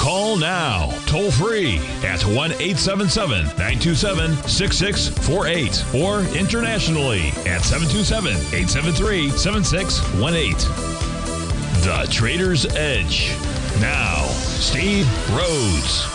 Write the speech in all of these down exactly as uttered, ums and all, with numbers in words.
Call now, toll free at one eight seven seven, nine two seven, six six four eight or internationally at seven two seven, eight seven three, seven six one eight. The Trader's Edge. Now, Steve Rhodes.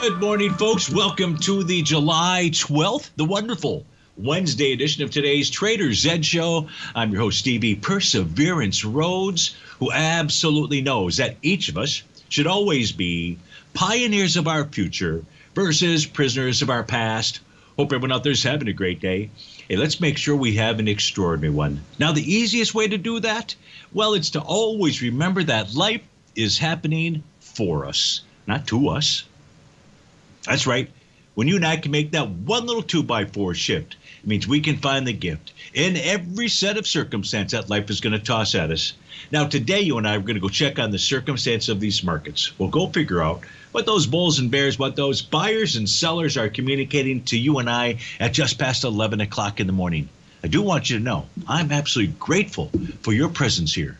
Good morning, folks. Welcome to the July twelfth, the wonderful Wednesday edition of today's Trader's Edge Show. I'm your host, Stevie Perseverance Rhodes, who absolutely knows that each of us should always be pioneers of our future versus prisoners of our past. Hope everyone out there is having a great day. Hey, let's make sure we have an extraordinary one. Now, the easiest way to do that, well, it's to always remember that life is happening for us, not to us. That's right. When you and I can make that one little two by four shift, it means we can find the gift in every set of circumstance that life is going to toss at us. Now, today, you and I are going to go check on the circumstance of these markets. We'll go figure out what those bulls and bears, what those buyers and sellers are communicating to you and I at just past eleven o'clock in the morning. I do want you to know I'm absolutely grateful for your presence here.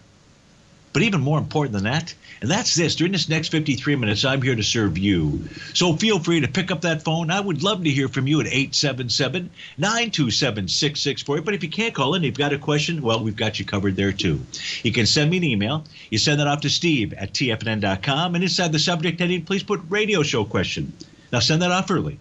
But even more important than that, and that's this, during this next fifty-three minutes, I'm here to serve you. So feel free to pick up that phone. I would love to hear from you at eight seven seven, nine two seven, six six four eight. But if you can't call in, you've got a question, well, we've got you covered there too. You can send me an email. You send that off to steve at T F N N dot com. And inside the subject heading, please put radio show question. Now send that off early.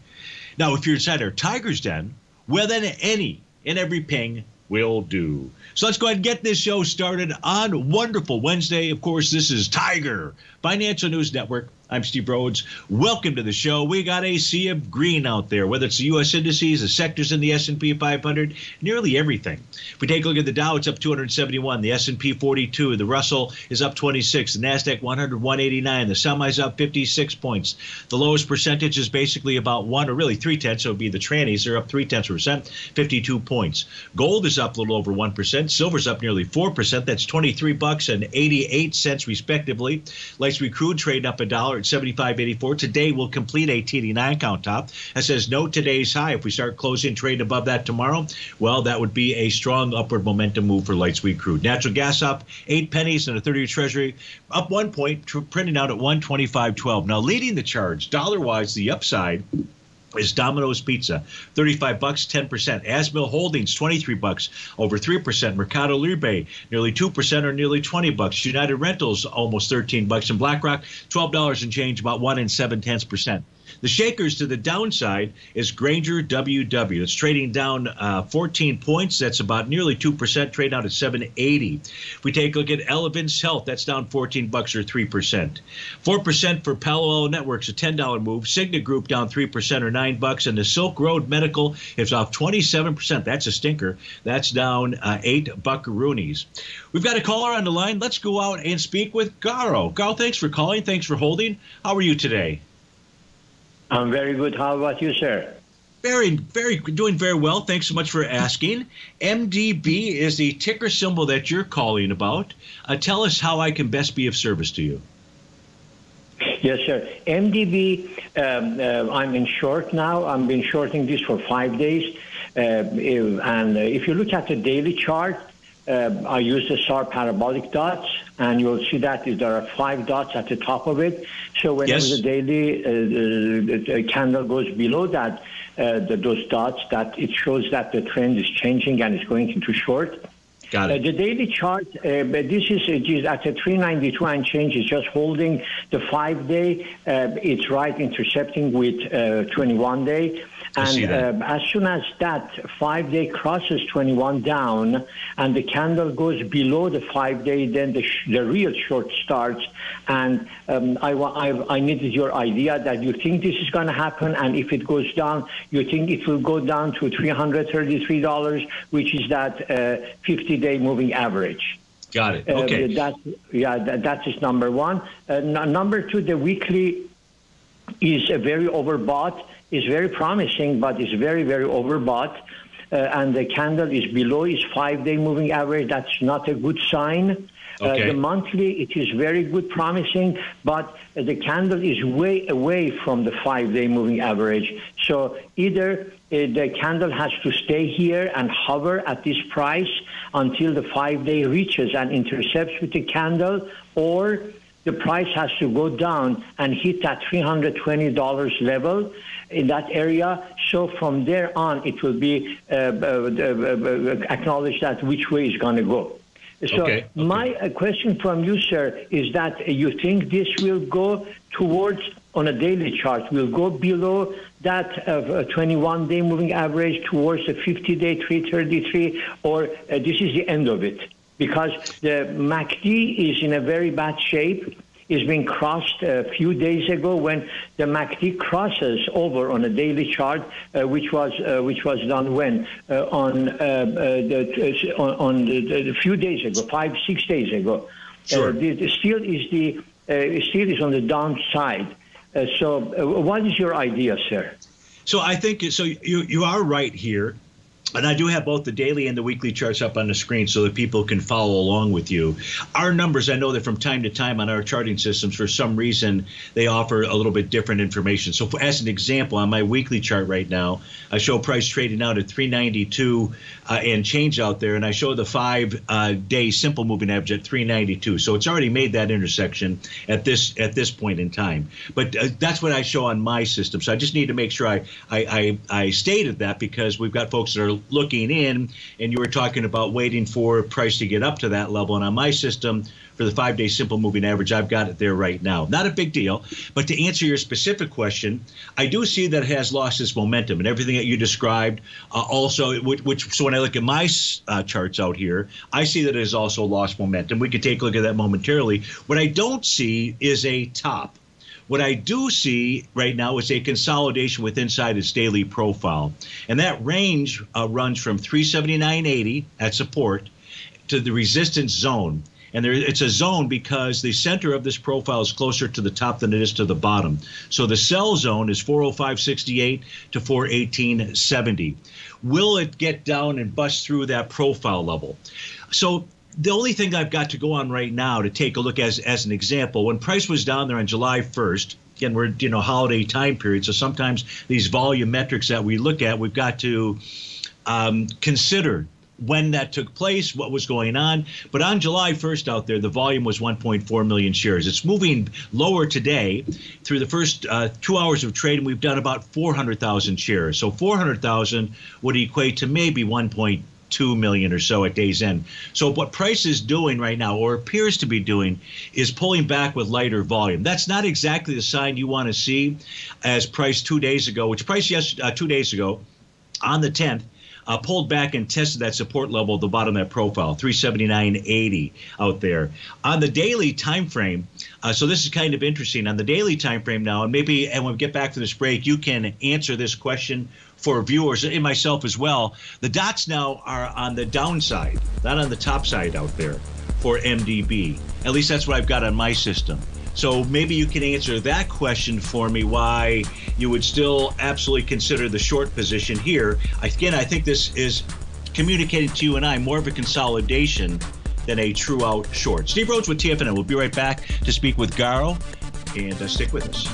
Now, if you're inside our Tiger's Den, well, then any and every ping will do. So let's go ahead and get this show started on wonderful Wednesday. Of course, this is Tiger Financial News Network. I'm Steve Rhodes. Welcome to the show. We got a sea of green out there, whether it's the U S indices, the sectors in the S and P five hundred, nearly everything. If we take a look at the Dow, it's up two hundred seventy-one. The S and P forty-two, the Russell is up twenty-six. The NASDAQ one hundred, one eighty-nine. The S and P is up fifty-six points. The lowest percentage is basically about one, or really three-tenths. So it would be the trannies. They're up three-tenths of a percent, fifty-two points. Gold is up a little over one percent. Silver's up nearly four percent. That's twenty-three bucks and eighty-eight cents, respectively. Light sweet crude trading up a dollar. seventy-five eighty-four. Today we'll complete a T D nine count top that says no today's high. If we start closing trade above that tomorrow, well, that would be a strong upward momentum move for light sweet crude. Natural gas up eight pennies and a thirty-year treasury up one point, printing out at one twenty-five twelve. Now leading the charge dollar wise, the upside is Domino's Pizza, thirty-five bucks, ten percent. A S M L Holdings, twenty-three bucks, over three percent. Mercado Libre, nearly two percent, or nearly twenty bucks. United Rentals, almost thirteen bucks, and BlackRock, twelve dollars and change, about one and seven tenths percent. The shakers to the downside is Grainger W W. It's trading down uh, fourteen points. That's about nearly two percent, trade down at seven eighty. If we take a look at Elevance Health, that's down fourteen bucks or three percent. four percent for Palo Alto Networks, a ten dollar move. Cigna Group down three percent or nine bucks. And the Silk Road Medical is off twenty-seven percent. That's a stinker. That's down uh, eight buckaroonies. We've got a caller on the line. Let's go out and speak with Garo. Garo, thanks for calling. Thanks for holding. How are you today? I'm very good. How about you, sir? Very, very, doing very well. Thanks so much for asking. M D B is the ticker symbol that you're calling about. Uh, tell us how I can best be of service to you. Yes, sir. M D B, um, uh, I'm in short now. I've been shorting this for five days. Uh, if, and if you look at the daily chart, Uh, I use the S A R parabolic dots, and you'll see that there are five dots at the top of it. So whenever yes. the daily uh, uh, candle goes below that, uh, the, those dots, that it shows that the trend is changing and it's going into short. Got it. Uh, the daily chart, uh, but this is uh, at a three ninety-two and change. It's just holding the five-day. Uh, it's right intercepting with twenty-one-day. And uh, as soon as that five-day crosses twenty-one down and the candle goes below the five-day, then the, sh the real short starts. And um, I, I, I needed your idea that you think this is going to happen. And if it goes down, you think it will go down to three hundred thirty-three dollars, which is that fifty-day uh, moving average. Got it. Okay. Uh, that, yeah, that, that is number one. Uh, number two, the weekly is a very overbought. It's very promising, but it's very, very overbought. uh, and the candle is below its five-day moving average, that's not a good sign. Okay. Uh, the monthly, it is very good, promising, but the candle is way away from the five-day moving average. So either uh, the candle has to stay here and hover at this price until the five-day reaches and intercepts with the candle, or the price has to go down and hit that three hundred twenty dollars level in that area. So from there on, it will be uh, acknowledged that which way it's going to go. So okay, okay. my question from you, sir, is that you think this will go towards, on a daily chart, will go below that of a twenty-one-day moving average towards the fifty-day three thirty-three, or uh, this is the end of it? Because the M A C D is in a very bad shape. It's been crossed a few days ago when the M A C D crosses over on a daily chart, uh, which was uh, which was done when uh, on uh, uh, the, uh, on the, the few days ago, five six days ago. Sure. Uh, the, the steel is the uh, steel is on the downside. Uh, so, uh, what is your idea, sir? So I think so. You you are right here. And I do have both the daily and the weekly charts up on the screen so that people can follow along with you. Our numbers, I know that from time to time on our charting systems, for some reason, they offer a little bit different information. So for, as an example, on my weekly chart right now, I show price trading out at three ninety-two uh, and change out there. And I show the five-day uh, simple moving average at three ninety-two. So it's already made that intersection at this at this point in time. But uh, that's what I show on my system. So I just need to make sure I, I, I, I stated that, because we've got folks that are looking in, and you were talking about waiting for price to get up to that level. And on my system, for the five-day simple moving average, I've got it there right now. Not a big deal, but to answer your specific question, I do see that it has lost its momentum and everything that you described. Uh, also, which, which so when I look at my uh, charts out here, I see that it has also lost momentum. We could take a look at that momentarily. What I don't see is a top. What I do see right now is a consolidation with inside its daily profile. And that range uh, runs from three seventy-nine eighty at support to the resistance zone. And there, it's a zone because the center of this profile is closer to the top than it is to the bottom. So the sell zone is four oh five sixty-eight to four eighteen seventy. Will it get down and bust through that profile level? So the only thing I've got to go on right now to take a look as as an example, when price was down there on July first, again, we're, you know, holiday time period, so sometimes these volume metrics that we look at, we've got to um, consider when that took place, what was going on. But on July first out there, the volume was one point four million shares. It's moving lower today. Through the first uh, two hours of trading, we've done about four hundred thousand shares. So four hundred thousand would equate to maybe one point two million or so at day's end. So what price is doing right now, or appears to be doing, is pulling back with lighter volume. That's not exactly the sign you want to see as price two days ago, which price yes, uh, two days ago on the tenth uh, pulled back and tested that support level at the bottom of that profile, three seventy-nine eighty out there. On the daily time frame, uh, so this is kind of interesting. On the daily time frame now, and maybe and when we get back to this break, you can answer this question for viewers and myself as well. The dots now are on the downside, not on the top side out there for M D B. At least that's what I've got on my system. So maybe you can answer that question for me, why you would still absolutely consider the short position here. Again, I think this is communicating to you and I more of a consolidation than a true out short. Steve Rhodes with T F N. We'll be right back to speak with Garo, and uh, stick with us.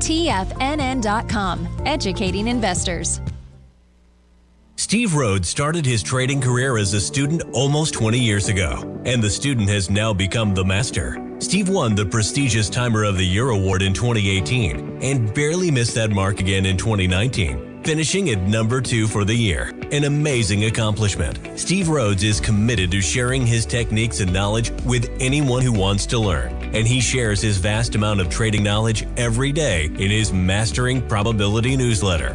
T F N N dot com, educating investors. Steve Rhodes started his trading career as a student almost twenty years ago, and the student has now become the master. Steve won the prestigious Timer of the Year award in twenty eighteen and barely missed that mark again in twenty nineteen, finishing at number two for the year. An amazing accomplishment. Steve Rhodes is committed to sharing his techniques and knowledge with anyone who wants to learn, and he shares his vast amount of trading knowledge every day in his Mastering Probability newsletter.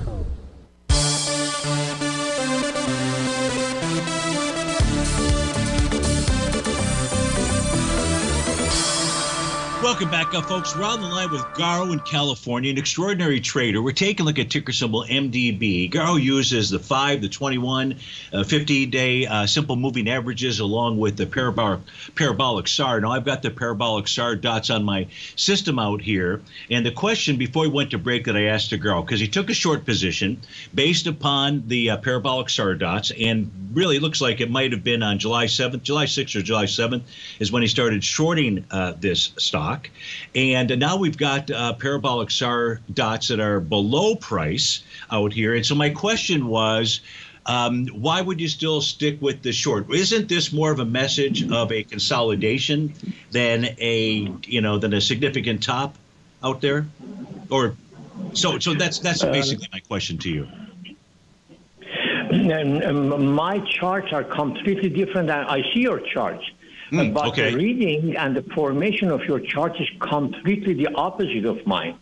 Welcome back up, folks. We're on the line with Garo in California, an extraordinary trader. We're taking a look at ticker symbol M D B. Garo uses the five, the twenty-one, uh, fifty day uh, simple moving averages along with the parabolic, parabolic S A R. Now, I've got the parabolic S A R dots on my system out here. And the question before we went to break that I asked to Garo, because he took a short position based upon the uh, parabolic S A R dots, and really looks like it might have been on July seventh, July sixth or July seventh is when he started shorting uh, this stock. And now we've got uh, parabolic S A R dots that are below price out here. And so my question was, um, why would you still stick with the short? Isn't this more of a message of a consolidation than a, you know, than a significant top out there? Or so, so that's that's basically my question to you. My charts are completely different than I see your charts. Mm, but okay. The reading and the formation of your chart is completely the opposite of mine.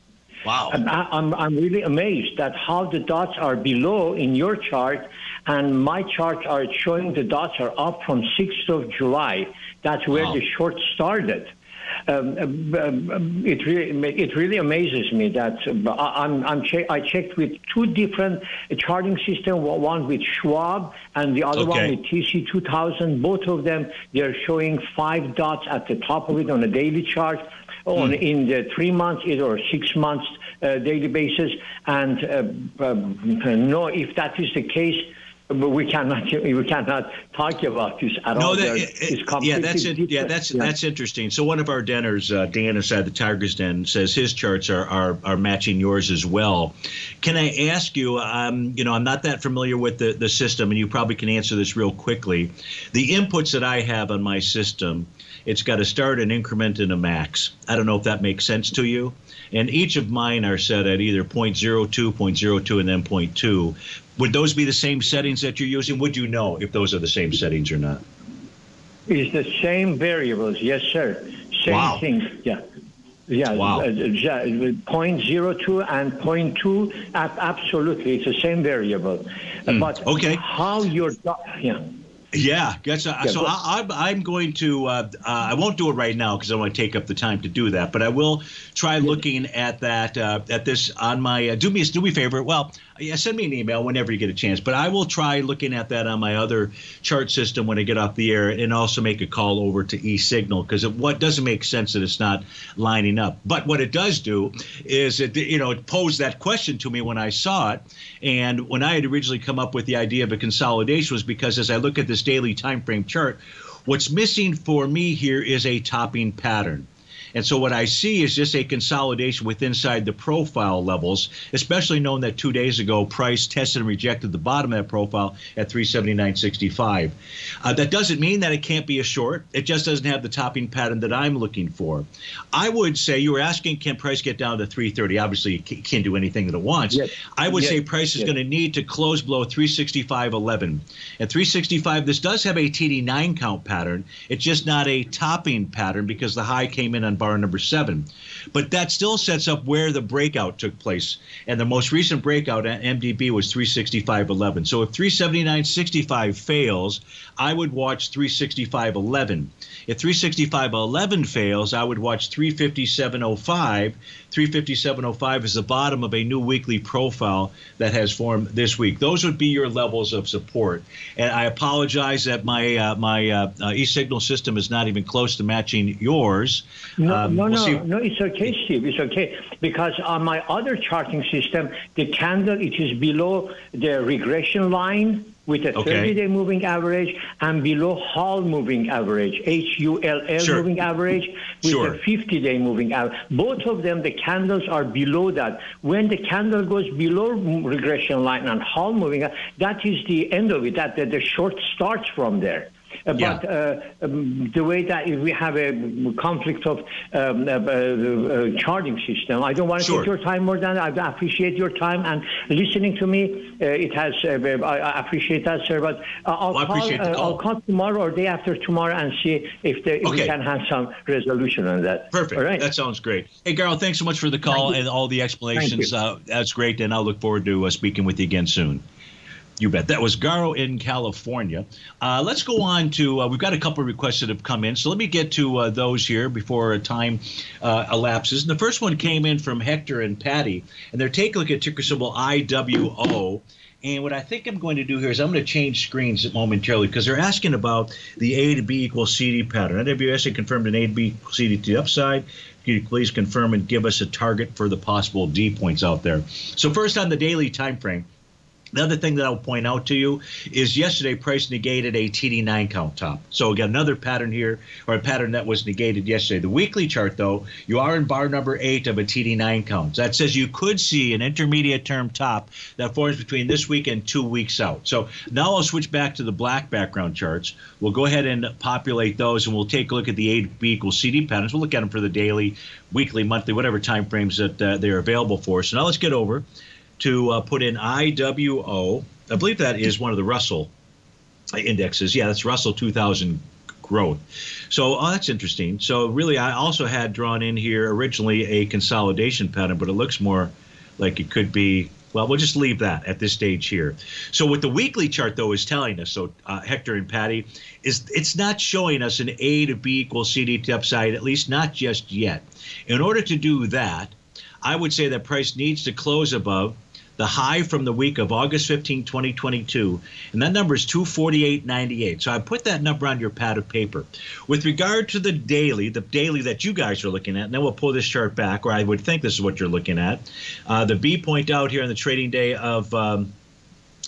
Wow. I, I'm, I'm really amazed at how the dots are below in your chart, and my charts are showing the dots are up from sixth of July. That's where wow. the short started. Um, um, it really it really amazes me that I, I'm, I'm che I checked with two different charting systems, one with Schwab and the other okay. one with T C two thousand. Both of them, they're showing five dots at the top of it on a daily chart, on mm. in the three months or six months uh, daily basis. And uh, um, no, if that is the case, but we cannot we cannot talk about this at no, all. That, it, it's yeah, that's in, yeah, that's yeah. that's interesting. So one of our denners, uh, Dan inside the Tiger's Den, says his charts are are, are matching yours as well. Can I ask you? Um, you know, I'm not that familiar with the the system, and you probably can answer this real quickly. The inputs that I have on my system, it's got a start, an increment, and a max. I don't know if that makes sense to you. And each of mine are set at either zero point zero two, zero point zero two, and then zero point two. Would those be the same settings that you're using? Would you know if those are the same settings or not? It's the same variables, yes, sir. Same wow. things, yeah. Yeah, wow. zero point zero two and zero point two, absolutely, it's the same variable. Mm. But okay. how your, yeah. Yeah, gotcha. Yeah, so I, I'm going to, uh, uh, I won't do it right now because I want to take up the time to do that, but I will try yeah. looking at that, uh, at this on my, uh, do me do me a favor, well, yeah, send me an email whenever you get a chance, but I will try looking at that on my other chart system when I get off the air and also make a call over to eSignal because what doesn't make sense that it's not lining up. But what it does do is it, you know, it posed that question to me when I saw it, and when I had originally come up with the idea of a consolidation was because as I look at this daily time frame chart, what's missing for me here is a topping pattern. And so what I see is just a consolidation with inside the profile levels, especially knowing that two days ago price tested and rejected the bottom of that profile at three seventy-nine sixty-five. Uh, that doesn't mean that it can't be a short. It just doesn't have the topping pattern that I'm looking for. I would say you were asking, can price get down to three thirty? Obviously, it can't do anything that it wants. Yes. I would yes. say price is yes. going to need to close below three sixty-five eleven. At three sixty-five, this does have a T D nine count pattern. It's just not a topping pattern because the high came in on bar number seven. But that still sets up where the breakout took place. And the most recent breakout at M D B was three sixty-five eleven. So if three seventy-nine sixty-five fails, I would watch three sixty-five eleven. If three sixty-five eleven fails, I would watch three fifty-seven oh five. three fifty-seven oh five is the bottom of a new weekly profile that has formed this week. Those would be your levels of support. And I apologize that my uh, my uh, uh, e-signal system is not even close to matching yours. No, um, no, we'll no, no, it's okay, Steve. It's okay. Because on my other charting system, the candle, it is below the regression line with a okay. thirty-day moving average and below H U L moving average, H U L L sure. moving average with sure. a fifty-day moving average. Both of them, the candles are below that. When the candle goes below regression line and H U L moving, that is the end of it, that, that the short starts from there. Uh, yeah. But uh, um, the way that we have a conflict of um, uh, uh, uh, charting system, I don't want to sure. take your time more than that. I appreciate your time and listening to me. Uh, it has. Uh, I appreciate that, sir. But I'll, well, call, uh, I'll call tomorrow or day after tomorrow and see if, the, if okay. we can have some resolution on that. Perfect. All right. That sounds great. Hey, Garo, thanks so much for the call and all the explanations. Uh, that's great, and I'll look forward to uh, speaking with you again soon. You bet. That was Garo in California. Uh, let's go on to, uh, we've got a couple of requests that have come in. So let me get to uh, those here before time uh, elapses. And the first one came in from Hector and Patty, and they're taking a look at ticker symbol I W O. And what I think I'm going to do here is I'm going to change screens momentarily because they're asking about the A to B equals C D pattern. N W S had confirmed an A to B equals C D to the upside. Can you please confirm and give us a target for the possible D points out there? So first on the daily time frame. The other thing that I'll point out to you is yesterday price negated a T D nine count top. So we got another pattern here, or a pattern that was negated yesterday. The weekly chart, though, you are in bar number eight of a T D nine count. That says you could see an intermediate term top that forms between this week and two weeks out. So now I'll switch back to the black background charts. We'll go ahead and populate those, and we'll take a look at the A to B equals C D patterns. We'll look at them for the daily, weekly, monthly, whatever time frames that uh, they're available for. So now let's get over to uh, put in I W O. I believe that is one of the Russell indexes. Yeah, that's Russell two thousand growth. So oh, that's interesting. So really, I also had drawn in here originally a consolidation pattern, but it looks more like it could be, well, we'll just leave that at this stage here. So what the weekly chart, though, is telling us, so uh, Hector and Patty, is it's not showing us an A to B equals C D to upside, at least not just yet. In order to do that, I would say that price needs to close above the high from the week of August fifteenth twenty twenty-two, and that number is two forty-eight ninety-eight. So I put that number on your pad of paper. With regard to the daily, the daily that you guys are looking at, and then we'll pull this chart back, or I would think this is what you're looking at. Uh, the B point out here on the trading day of, um,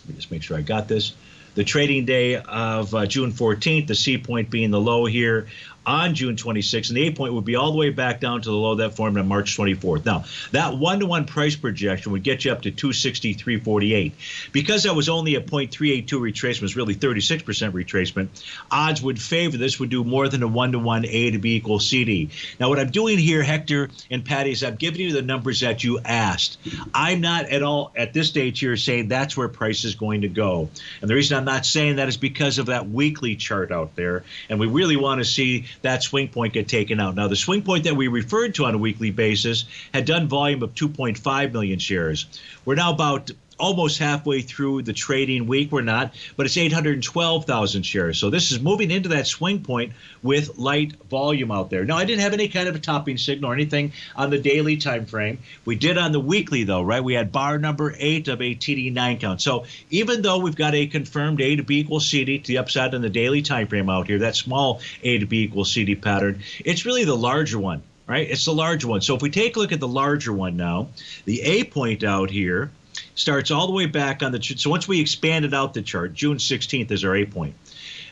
let me just make sure I got this, the trading day of uh, June fourteenth, the C point being the low here on June twenty-sixth, and the A point would be all the way back down to the low that formed on March twenty-fourth. Now, that one-to-one price projection would get you up to two sixty-three forty-eight. Because that was only a zero point three eight two retracement, was really thirty-six percent retracement, odds would favor this would do more than a one-to-one A to B equals C D. Now, what I'm doing here, Hector and Patty, is I'm giving you the numbers that you asked. I'm not at all, at this stage here, saying that's where price is going to go. And the reason I'm not saying that is because of that weekly chart out there, and we really want to see that swing point get taken out. Now, the swing point that we referred to on a weekly basis had done volume of two point five million shares. We're now about almost halfway through the trading week. We're not, but it's eight hundred twelve thousand shares. So this is moving into that swing point with light volume out there. Now, I didn't have any kind of a topping signal or anything on the daily time frame. We did on the weekly, though, right? We had bar number eight of a T D nine count. So even though we've got a confirmed A to B equals C D to the upside on the daily time frame out here, that small A to B equals C D pattern, it's really the larger one. Right? It's the larger one. So if we take a look at the larger one now, the A point out here starts all the way back on the chart. So once we expanded out the chart, June sixteenth is our A point.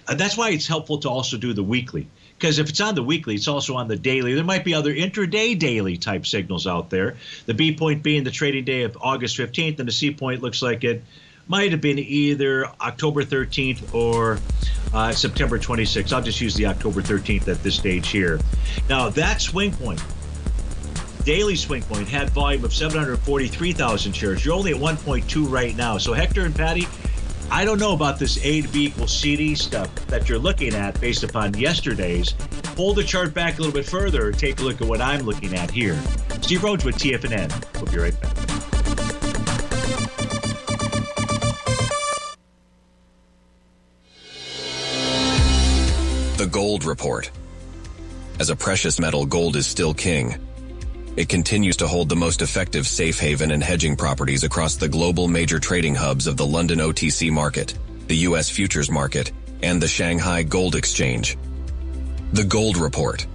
Uh, that's why it's helpful to also do the weekly, because if it's on the weekly, it's also on the daily. There might be other intraday daily type signals out there. The B point being the trading day of August fifteenth, and the C point looks like it might have been either October thirteenth or uh, September twenty-sixth. I'll just use the October thirteenth at this stage here. Now that swing point, daily swing point, had volume of seven hundred forty-three thousand shares. You're only at one point two right now. So Hector and Patty, I don't know about this A to B equals C D stuff that you're looking at based upon yesterday's. Pull the chart back a little bit further. Take a look at what I'm looking at here. Steve Rhodes with T F N N. We'll be right back. The Gold Report. As a precious metal, gold is still king. It continues to hold the most effective safe haven and hedging properties across the global major trading hubs of the London O T C market, the U S futures market, and the Shanghai Gold Exchange. The Gold Report.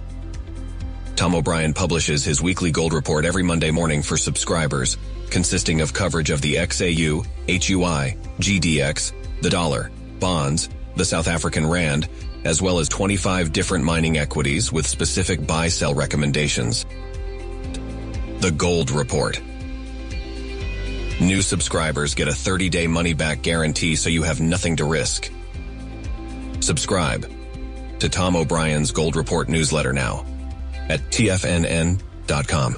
Tom O'Brien publishes his weekly gold report every Monday morning for subscribers, consisting of coverage of the X A U, H U I, G D X, the dollar, bonds, the South African rand, as well as twenty-five different mining equities with specific buy-sell recommendations. The Gold Report. New subscribers get a thirty-day money-back guarantee, so you have nothing to risk. Subscribe to Tom O'Brien's Gold Report newsletter now at T F N N dot com.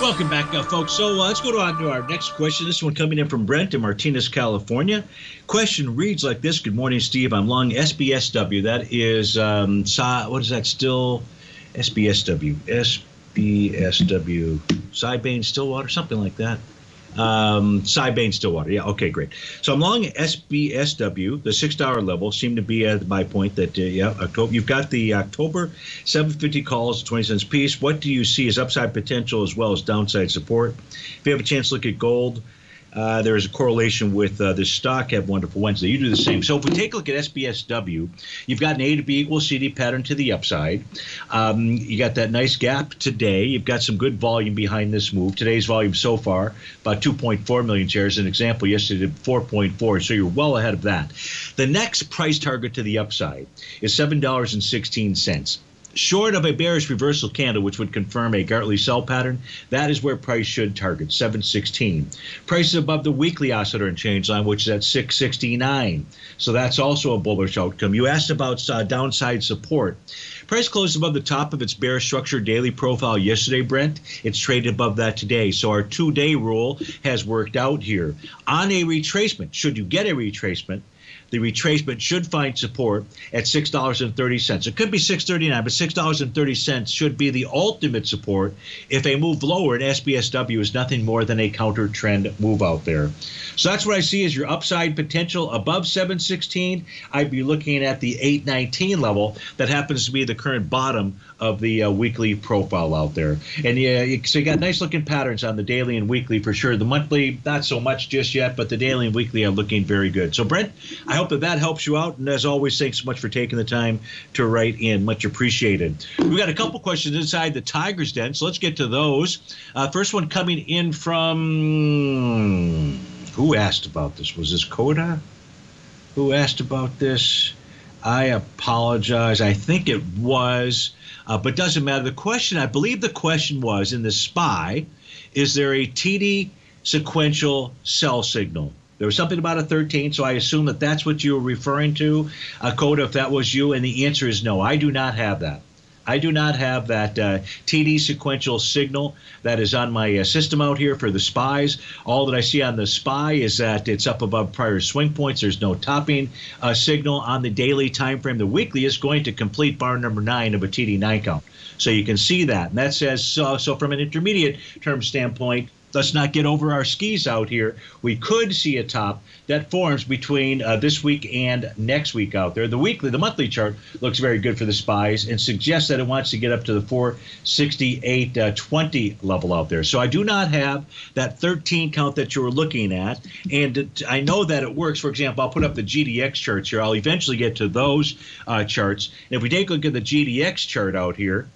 Welcome back, uh, folks. So uh, let's go on to our next question. This one coming in from Brent in Martinez, California. Question reads like this. Good morning, Steve. I'm long S B S W. That is, um, what is that still? S B S W. S B S W. Sibanye Stillwater, something like that. Um, Sibanye Stillwater. Yeah, okay, great. So I'm long S B S W. The six-hour level seemed to be at my point that, uh, yeah, October, you've got the October seven fifty calls, twenty cents piece. What do you see as upside potential as well as downside support? If you have a chance to look at gold, Uh, there is a correlation with uh, this stock. Have a wonderful Wednesday. You do the same. So if we take a look at S B S W, you've got an A to B equal C D pattern to the upside. Um, you got that nice gap today. You've got some good volume behind this move. Today's volume so far, about two point four million shares. An example yesterday, four point four. So you're well ahead of that. The next price target to the upside is seven dollars and sixteen cents. Short of a bearish reversal candle, which would confirm a Gartley sell pattern, that is where price should target, seven sixteen. Price is above the weekly oscillator and change line, which is at six sixty-nine. So that's also a bullish outcome. You asked about uh, downside support. Price closed above the top of its bearish structure daily profile yesterday, Brent. It's traded above that today. So our two-day rule has worked out here. On a retracement, should you get a retracement, the retracement should find support at six dollars and thirty cents. It could be six thirty-nine, but six dollars and thirty cents should be the ultimate support. If a move lower in S B S W is nothing more than a counter trend move out there. So that's what I see as your upside potential above seven sixteen. I'd be looking at the eight nineteen level. That happens to be the current bottom of the uh, weekly profile out there. And yeah, so you got nice looking patterns on the daily and weekly for sure. The monthly, not so much just yet, but the daily and weekly are looking very good. So Brent, I hope that that helps you out. And as always, thanks so much for taking the time to write in. Much appreciated. We've got a couple questions inside the Tiger's Den, so let's get to those. Uh, first one coming in from, who asked about this? Was this Coda? Who asked about this? I apologize. I think it was, uh, but doesn't matter. The question, I believe the question was in the S P Y, is there a T D sequential sell signal? There was something about a thirteen, so I assume that that's what you were referring to, uh, Coda, if that was you, and the answer is no. I do not have that. I do not have that uh, T D sequential signal that is on my uh, system out here for the S P Ys. All that I see on the S P Y is that it's up above prior swing points. There's no topping uh, signal on the daily time frame. The weekly is going to complete bar number nine of a T D nine count. So you can see that. And that says, uh, so from an intermediate term standpoint, let's not get over our skis out here. We could see a top that forms between uh, this week and next week out there. The weekly, the monthly chart looks very good for the S P Ys and suggests that it wants to get up to the four sixty-eight twenty level out there. So I do not have that thirteen count that you were looking at. And I know that it works. For example, I'll put up the G D X charts here. I'll eventually get to those uh, charts. And if we take a look at the G D X chart out here,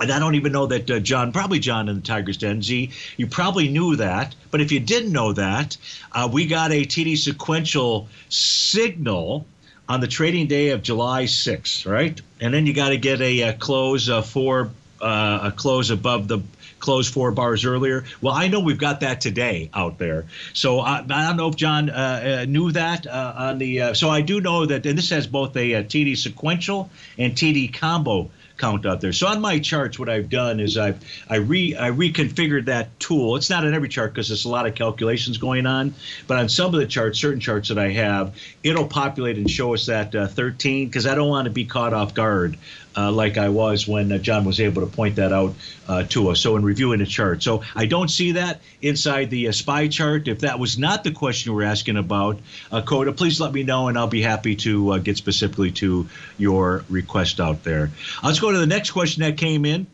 and I don't even know that uh, John, probably John in the Tiger's Den, Z, you probably knew that. But if you didn't know that, uh, we got a T D sequential signal on the trading day of July sixth, right? And then you got to get a, a close uh, for uh, a close above the close four bars earlier. Well, I know we've got that today out there. So I, I don't know if John uh, uh, knew that uh, on the. Uh, so I do know that, and this has both a, a T D sequential and T D combo count out there. So on my charts, what I've done is I've I re I reconfigured that tool. It's not on every chart because there's a lot of calculations going on, but on some of the charts, certain charts that I have, it'll populate and show us that uh, thirteen because I don't want to be caught off guard uh, like I was when uh, John was able to point that out uh, to us. So in reviewing the chart, so I don't see that inside the uh, S P Y chart. If that was not the question you were asking about, uh, Coda, please let me know and I'll be happy to uh, get specifically to your request out there. Let's go to the next question that came in.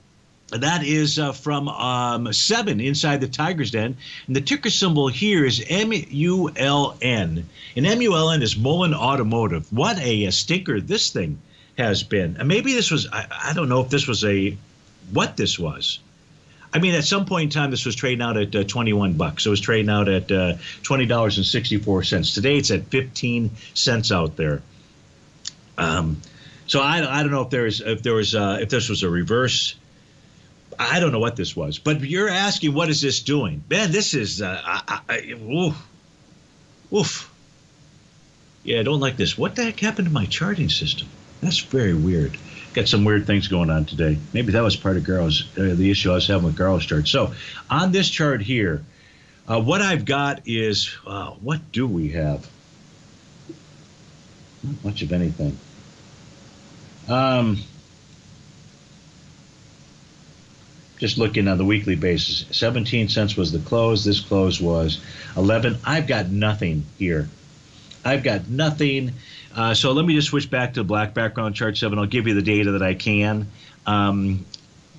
That is uh, from um, Seven inside the Tiger's Den. And the ticker symbol here is M U L N. And M U L N is Mullen Automotive. What a, a stinker this thing has been. And maybe this was, I, I don't know if this was a, what this was. I mean, at some point in time, this was trading out at uh, twenty-one bucks. It was trading out at uh, twenty dollars and sixty-four cents. Today, it's at fifteen cents out there. Um, so I, I don't know if there is if there was uh, if this was a reverse. I don't know what this was, but you're asking, what is this doing? Man, this is uh, I, I, oof, oof. Yeah, I don't like this. What the heck happened to my charting system? That's very weird. Got some weird things going on today. Maybe that was part of Garo's, uh, the issue I was having with Garo's chart. So on this chart here, uh, what I've got is, uh, what do we have? Not much of anything. Um, just looking on the weekly basis, seventeen cents was the close. This close was eleven. I've got nothing here. I've got nothing. Uh, so let me just switch back to the black background chart seven. I'll give you the data that I can. Um,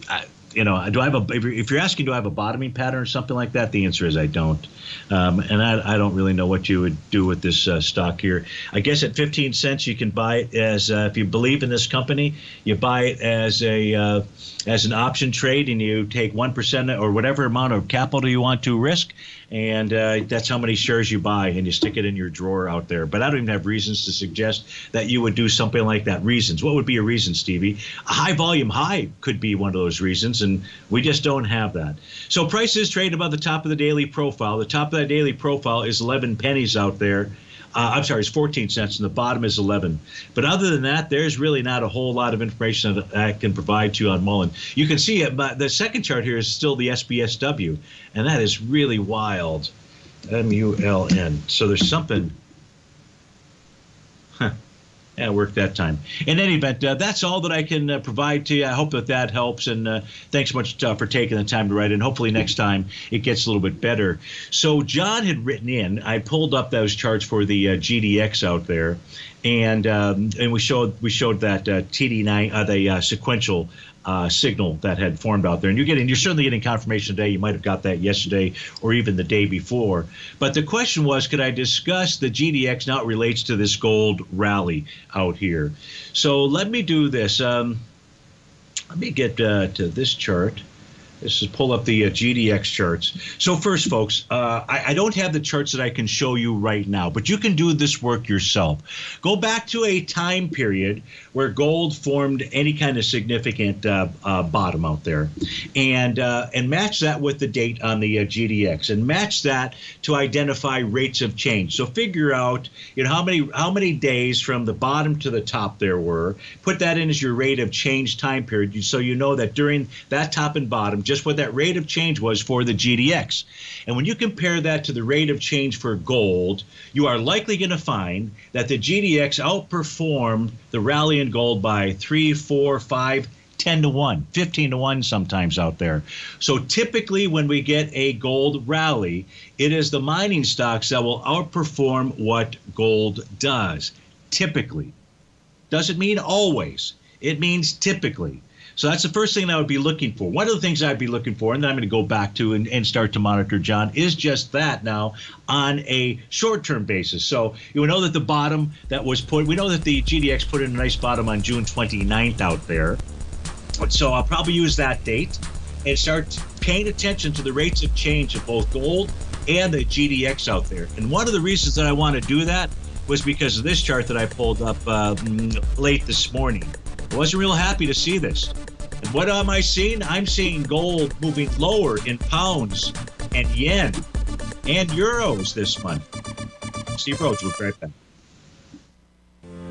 I, you know, do I have a? If you're asking, do I have a bottoming pattern or something like that? The answer is I don't, um, and I, I don't really know what you would do with this uh, stock here. I guess at fifteen cents you can buy it as uh, if you believe in this company, you buy it as a uh, as an option trade, and you take one percent or whatever amount of capital you want to risk, and uh, that's how many shares you buy, and you stick it in your drawer out there. But I don't even have reasons to suggest that you would do something like that. Reasons? What would be a reason, Stevie? A high volume high could be one of those reasons. And we just don't have that. So prices trade above the top of the daily profile. The top of that daily profile is eleven pennies out there. Uh, I'm sorry, it's fourteen cents, and the bottom is eleven. But other than that, there's really not a whole lot of information that I can provide to you on Mullen. You can see it, but the second chart here is still the S B S W, and that is really wild. M U L N. So there's something. Huh. Yeah, it worked that time. In any event, uh, that's all that I can uh, provide to you. I hope that that helps, and uh, thanks much uh, for taking the time to write in. Hopefully next time it gets a little bit better. So John had written in. I pulled up those charts for the uh, G D X out there, and um, and we showed we showed that uh, T D nine, uh, the uh, sequential Uh, signal that had formed out there, and you're getting, you're certainly getting confirmation today. You might have got that yesterday or even the day before. But the question was, could I discuss the G D X now? It relates to this gold rally out here. So let me do this. Um, let me get uh, to this chart. This is pull up the uh, G D X charts. So first, folks, uh, I, I don't have the charts that I can show you right now, but you can do this work yourself. Go back to a time period where gold formed any kind of significant uh, uh, bottom out there, and uh, and match that with the date on the uh, G D X, and match that to identify rates of change. So figure out, you know, how many how many days from the bottom to the top there were. Put that in as your rate of change time period, so you know that during that top and bottom, just what that rate of change was for the G D X. And when you compare that to the rate of change for gold, you are likely going to find that the G D X outperformed the rally in gold by three, four, five, ten to one, fifteen to one sometimes out there. So typically when we get a gold rally, it is the mining stocks that will outperform what gold does, typically. Doesn't mean always. It means typically. So that's the first thing that I would be looking for. One of the things I'd be looking for, and then I'm going to go back to and, and start to monitor, John, is just that now on a short-term basis. So you know that the bottom that was put, we know that the G D X put in a nice bottom on June twenty-ninth out there. So I'll probably use that date and start paying attention to the rates of change of both gold and the G D X out there. And one of the reasons that I want to do that was because of this chart that I pulled up uh, late this morning. I wasn't real happy to see this. And what am I seeing? I'm seeing gold moving lower in pounds and yen and euros this month. Steve Rhodes, we'll be right back.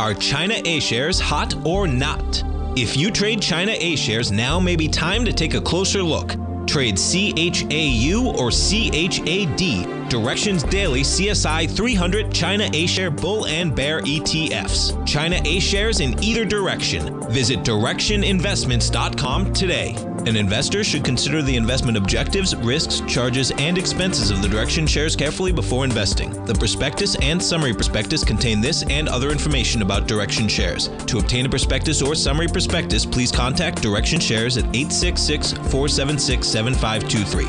Are China A-shares hot or not? If you trade China A-shares, now may be time to take a closer look. Trade C H A U or C H A D. Directions Daily C S I three hundred China A-Share Bull and Bear E T Fs. China A-Shares in either direction. Visit direction investments dot com today. An investor should consider the investment objectives, risks, charges, and expenses of the Direction shares carefully before investing. The prospectus and summary prospectus contain this and other information about Direction shares. To obtain a prospectus or summary prospectus, please contact Direction shares at eight six six, four seven six, seven five two three.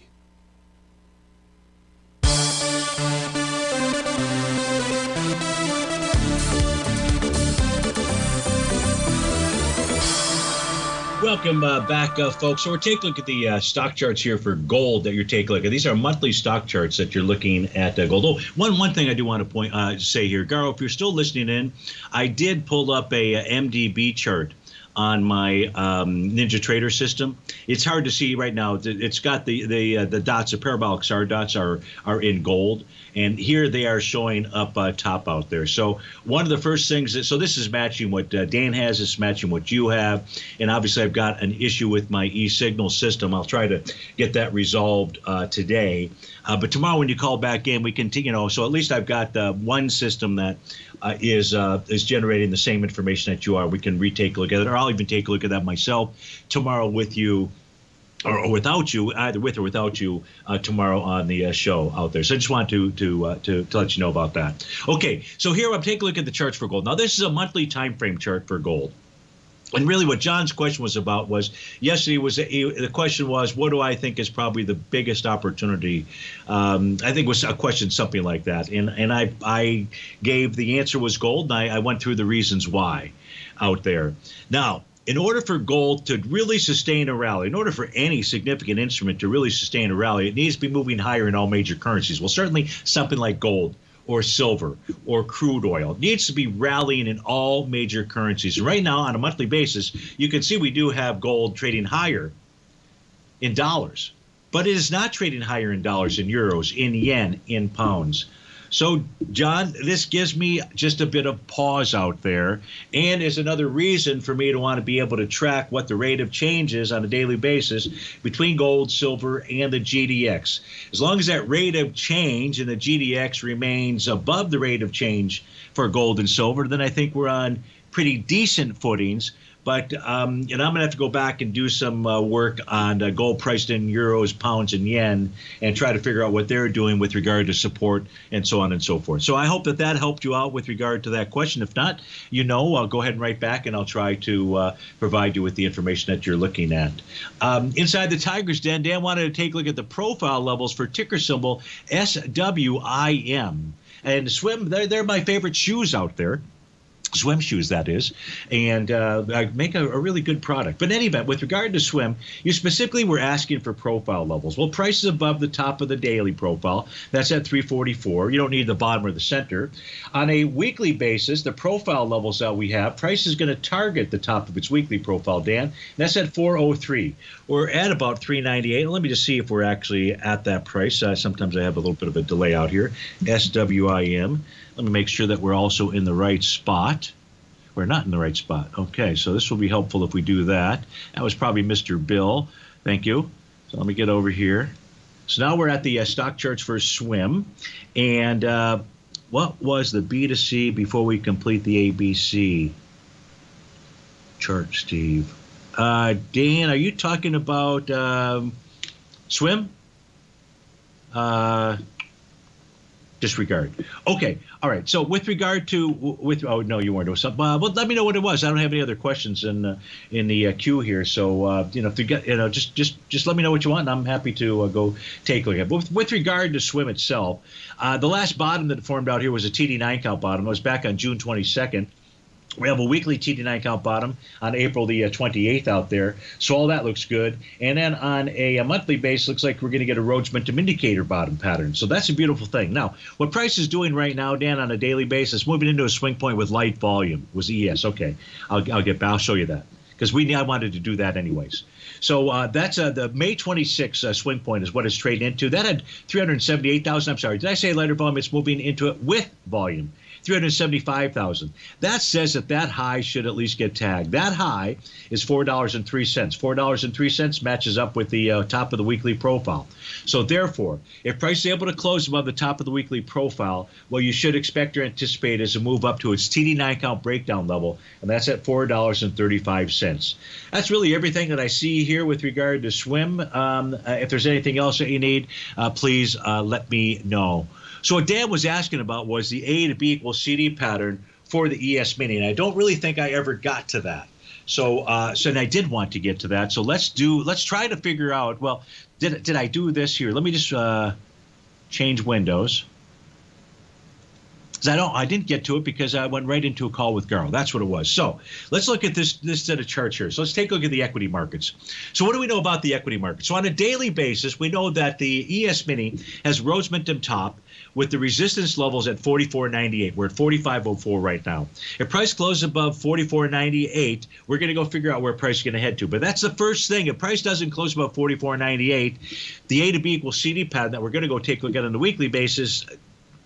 Welcome uh, back, uh, folks. So we're taking a look at the uh, stock charts here for gold that you're taking a look at. These are monthly stock charts that you're looking at uh, gold. Oh, one, one thing I do want to point uh, say here, Garo, if you're still listening in, I did pull up a, a M D B chart on my um, Ninja Trader system. It's hard to see right now. It's got the the uh, the dots, the parabolic S A R dots are are in gold, and here they are showing up uh, top out there. So one of the first things that so this is matching what uh, Dan has. It's matching what you have, and obviously I've got an issue with my e-signal system. I'll try to get that resolved uh, today, uh, but tomorrow when you call back in, we continue. You know, so at least I've got uh, one system that uh, is uh, is generating the same information that you are. We can retake a look at it. Or I'll even take a look at that myself tomorrow with you or, or without you, either with or without you, uh, tomorrow on the uh, show out there. So I just want to to, uh, to to let you know about that. Okay, so here I'm taking a look at the charts for gold. Now, this is a monthly time frame chart for gold. And really what John's question was about was yesterday was the question was, what do I think is probably the biggest opportunity? Um, I think was a question something like that. And and I, I gave the answer was gold, and I, I went through the reasons why out there. Now, in order for gold to really sustain a rally, in order for any significant instrument to really sustain a rally, it needs to be moving higher in all major currencies. Well, certainly something like gold or silver or crude oil. It needs to be rallying in all major currencies. Right now, on a monthly basis, you can see we do have gold trading higher in dollars, but it is not trading higher in dollars, in euros, in yen, in pounds. So, John, this gives me just a bit of pause out there, and is another reason for me to want to be able to track what the rate of change is on a daily basis between gold, silver, and the G D X. As long as that rate of change in the G D X remains above the rate of change for gold and silver, then I think we're on pretty decent footings. But um, and I'm going to have to go back and do some uh, work on uh, gold priced in euros, pounds, and yen, and try to figure out what they're doing with regard to support and so on and so forth. So I hope that that helped you out with regard to that question. If not, you know, I'll go ahead and write back, and I'll try to uh, provide you with the information that you're looking at. Um, inside the Tiger's Den, Dan wanted to take a look at the profile levels for ticker symbol S W I M. And SWIM, they're, they're my favorite shoes out there. SWIM shoes, that is, and uh, make a, a really good product. But in any event, with regard to SWIM, you specifically were asking for profile levels. Well, price is above the top of the daily profile. That's at three forty-four. You don't need the bottom or the center. On a weekly basis, the profile levels that we have, price is going to target the top of its weekly profile, Dan. That's at four oh three. We're at about three ninety-eight. Let me just see if we're actually at that price. Uh, sometimes I have a little bit of a delay out here. S W I M. Let me make sure that we're also in the right spot. We're not in the right spot. Okay, so this will be helpful if we do that. That was probably Mister Bill. Thank you. So let me get over here. So now we're at the uh, stock charts for SWIM. And uh, What was the B to C before we complete the A B C chart, Steve? Uh, Dan, are you talking about um, SWIM? Uh, disregard. Okay. All right. So with regard to with oh no, you weren't. It was something. Uh, well, let me know what it was. I don't have any other questions in uh, in the uh, queue here. So uh, you know, if you get you know, just just just let me know what you want, and I'm happy to uh, go take a look at it. But with, with regard to SWIM itself, uh, the last bottom that formed out here was a T D nine count bottom. It was back on June twenty-second. We have a weekly T D nine count bottom on April the twenty-eighth out there. So all that looks good. And then on a, a monthly base, looks like we're going to get a Rhodes Momentum Indicator bottom pattern. So that's a beautiful thing. Now, what price is doing right now, Dan, on a daily basis, moving into a swing point with light volume was E S. Okay, I'll, I'll get I'll show you that because we I wanted to do that anyways. So uh, that's uh, the May twenty-sixth uh, swing point is what it's trading into. That had three hundred seventy-eight thousand. I'm sorry, did I say lighter volume? It's moving into it with volume. three hundred seventy-five thousand. That says that that high should at least get tagged. That high is four dollars and three cents. four dollars and three cents matches up with the uh, top of the weekly profile. So therefore, if price is able to close above the top of the weekly profile, well, you should expect or anticipate is a move up to its T D nine count breakdown level, and that's at four dollars and thirty-five cents. That's really everything that I see here with regard to SWIM. Um, uh, if there's anything else that you need, uh, please uh, let me know. So what Dan was asking about was the A to B equals C D pattern for the E S mini, and I don't really think I ever got to that. So, uh, so and I did want to get to that. So let's do. Let's try to figure out. Well, did did I do this here? Let me just uh, change windows. Because I don't. I didn't get to it because I went right into a call with Garo. That's what it was. So let's look at this this set of charts here. So let's take a look at the equity markets. So what do we know about the equity markets? So on a daily basis, we know that the E S mini has Rhodes Momentum top, with the resistance levels at forty-four ninety-eight. We're at forty-five oh four right now. If price closes above forty-four ninety-eight, we're going to go figure out where price is going to head to. But that's the first thing. If price doesn't close above forty-four ninety-eight, the A to B equals C D pattern that we're going to go take a look at on the weekly basis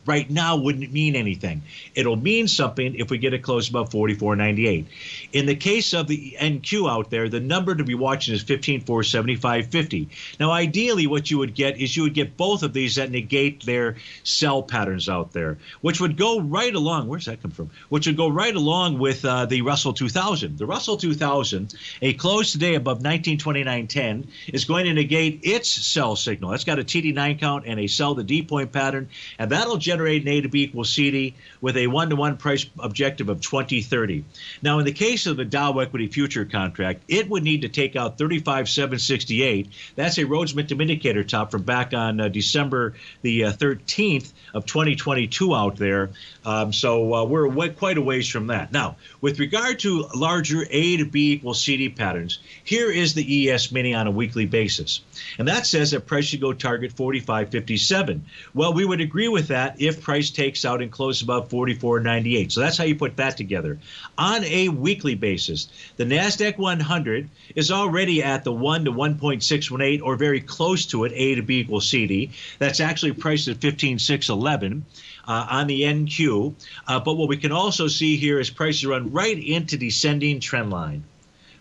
right now wouldn't mean anything. It'll mean something if we get it close above forty-four ninety-eight. In the case of the N Q out there, the number to be watching is fifteen four seventy-five fifty. Now, ideally, what you would get is you would get both of these that negate their sell patterns out there, which would go right along. Where's that come from? Which would go right along with uh, the Russell two thousand. The Russell two thousand, a close today above nineteen twenty-nine ten, is going to negate its sell signal. That's got a T D nine count and a sell the D point pattern, and that'll generate generate an A to B equals C D with a one-to-one price objective of twenty thirty. Now, in the case of the Dow Equity Future contract, it would need to take out thirty-five seven sixty-eight. That's a Rhodes Momentum Indicator top from back on uh, December the thirteenth of twenty twenty-two out there. Um, so uh, we're away, quite a ways from that. Now, with regard to larger A to B equals C D patterns, here is the E S mini on a weekly basis. And that says that price should go target forty-five fifty-seven. Well, we would agree with that if price takes out and closes above forty-four ninety-eight. So that's how you put that together. On a weekly basis, the NASDAQ one hundred is already at the one to one point six one eight or very close to it, A to B equals C D. That's actually priced at fifteen six eleven. Uh, on the N Q, uh, but what we can also see here is prices run right into descending trend line.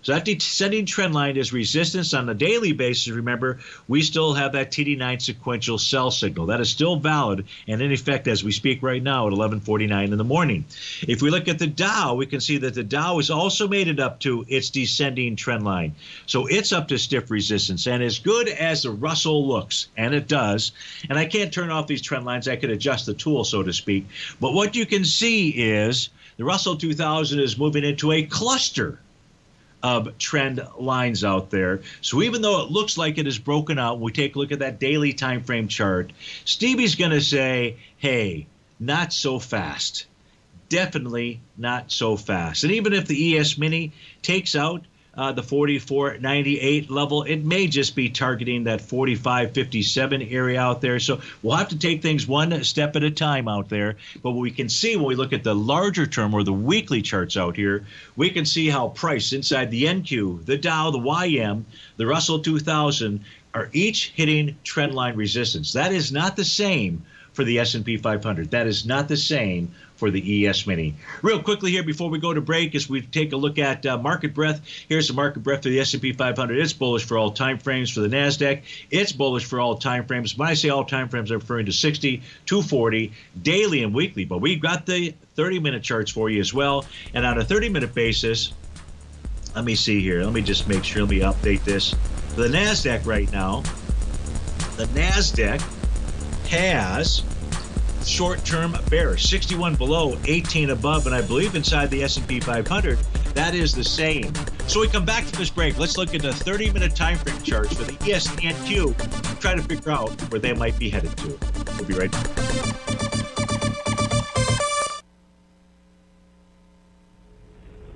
So that descending trend line is resistance on a daily basis. Remember, we still have that T D nine sequential sell signal. That is still valid and in effect as we speak right now at eleven forty-nine in the morning. If we look at the Dow, we can see that the Dow has also made it up to its descending trend line. So it's up to stiff resistance. And as good as the Russell looks, and it does, and I can't turn off these trend lines. I could adjust the tool, so to speak. But what you can see is the Russell two thousand is moving into a cluster of trend lines out there. So even though it looks like it is broken out, we take a look at that daily time frame chart. Stevie's going to say, hey, not so fast. Definitely not so fast. And even if the E S mini takes out uh, the forty-four ninety-eight level, it may just be targeting that forty-five fifty-seven area out there. So we'll have to take things one step at a time out there. But what we can see when we look at the larger term or the weekly charts out here, we can see how price inside the N Q, the Dow, the Y M, the Russell two thousand are each hitting trend line resistance. That is not the same for the S and P five hundred. That is not the same for the E S mini. Real quickly here before we go to break, as we take a look at uh, market breadth, here's the market breadth for the S and P five hundred. It's bullish for all time frames. For the NASDAQ, it's bullish for all time frames. When I say all time frames, I'm referring to sixty, two forty, daily and weekly. But we've got the thirty minute charts for you as well. And on a thirty minute basis, let me see here. Let me just make sure. Let me update this. For the NASDAQ right now, the NASDAQ has short-term bearish, sixty-one below, eighteen above, and I believe inside the S and P five hundred, that is the same. So we come back from this break. Let's look at the thirty minute time frame charts for the E S and N Q and try to figure out where they might be headed to. We'll be right back.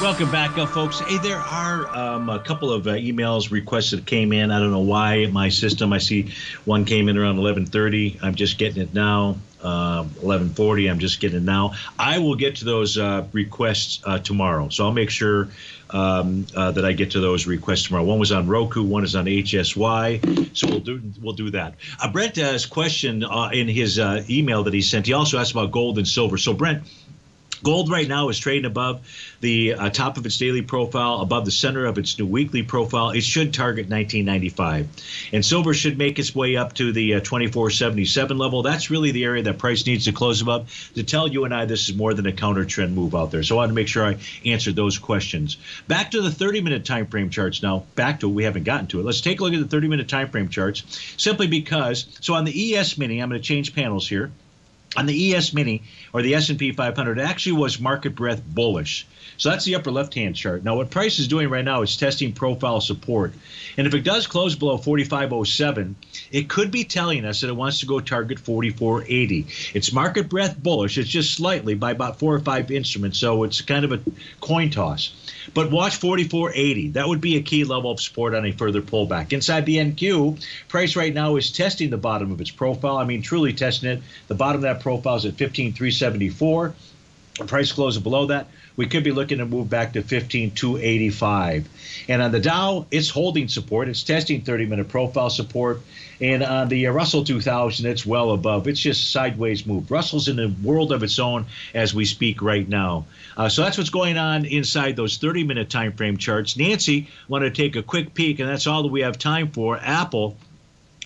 Welcome back, uh, folks. Hey, there are um, a couple of uh, emails requests that came in. I don't know why my system. I see one came in around eleven thirty. I'm just getting it now. Uh, eleven forty. I'm just getting it now. I will get to those uh, requests uh, tomorrow, so I'll make sure um, uh, that I get to those requests tomorrow. One was on Roku. One is on H S Y. So we'll do we'll do that. Uh, Brent has a question uh, in his uh, email that he sent. He also asked about gold and silver. So Brent, gold right now is trading above the uh, top of its daily profile, above the center of its new weekly profile. It should target nineteen ninety-five. And silver should make its way up to the uh, twenty-four seventy-seven level. That's really the area that price needs to close above to tell you and I this is more than a counter trend move out there. So I wanted to make sure I answered those questions. Back to the thirty minute time frame charts now. Back to, we haven't gotten to it. Let's take a look at the thirty minute time frame charts simply because, so on the E S mini, I'm going to change panels here. on the E S mini or the S and P five hundred, it actually was market breadth bullish. So that's the upper left-hand chart. Now what price is doing right now is testing profile support. And if it does close below forty-five oh seven, it could be telling us that it wants to go target forty-four eighty. It's market breadth bullish. It's just slightly by about four or five instruments. So it's kind of a coin toss. But watch forty-four eighty. That would be a key level of support on a further pullback. Inside the N Q, price right now is testing the bottom of its profile. I mean, truly testing it. The bottom of that profile is at fifteen three seventy-four. Price closes below that. We could be looking to move back to fifteen two eighty-five. And on the Dow, it's holding support. It's testing thirty minute profile support. And on the Russell two thousand, it's well above. It's just sideways move. Russell's in a world of its own as we speak right now. Uh, so that's what's going on inside those thirty minute time frame charts. Nancy, want to take a quick peek, and that's all that we have time for. Apple.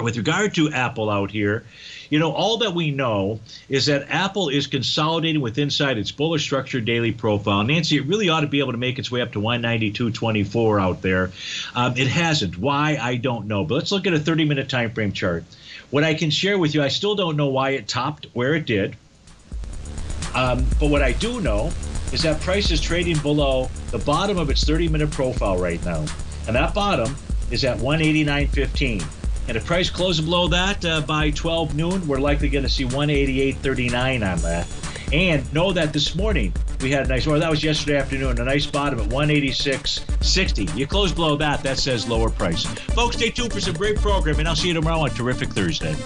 With regard to Apple out here, you know, all that we know is that Apple is consolidating with inside its bullish structure daily profile. Nancy, it really ought to be able to make its way up to one ninety-two twenty-four out there. Um, it hasn't. Why? I don't know. But let's look at a thirty minute time frame chart. What I can share with you, I still don't know why it topped where it did. Um, but what I do know is that price is trading below the bottom of its thirty minute profile right now. And that bottom is at one eighty-nine fifteen. And if price closes below that uh, by twelve noon, we're likely going to see one eighty-eight thirty-nine on that. And know that this morning we had a nice, well, that was yesterday afternoon, a nice bottom at one eighty-six sixty. You close below that, that says lower price. Folks, stay tuned for some great programming. I'll see you tomorrow on Terrific Thursday.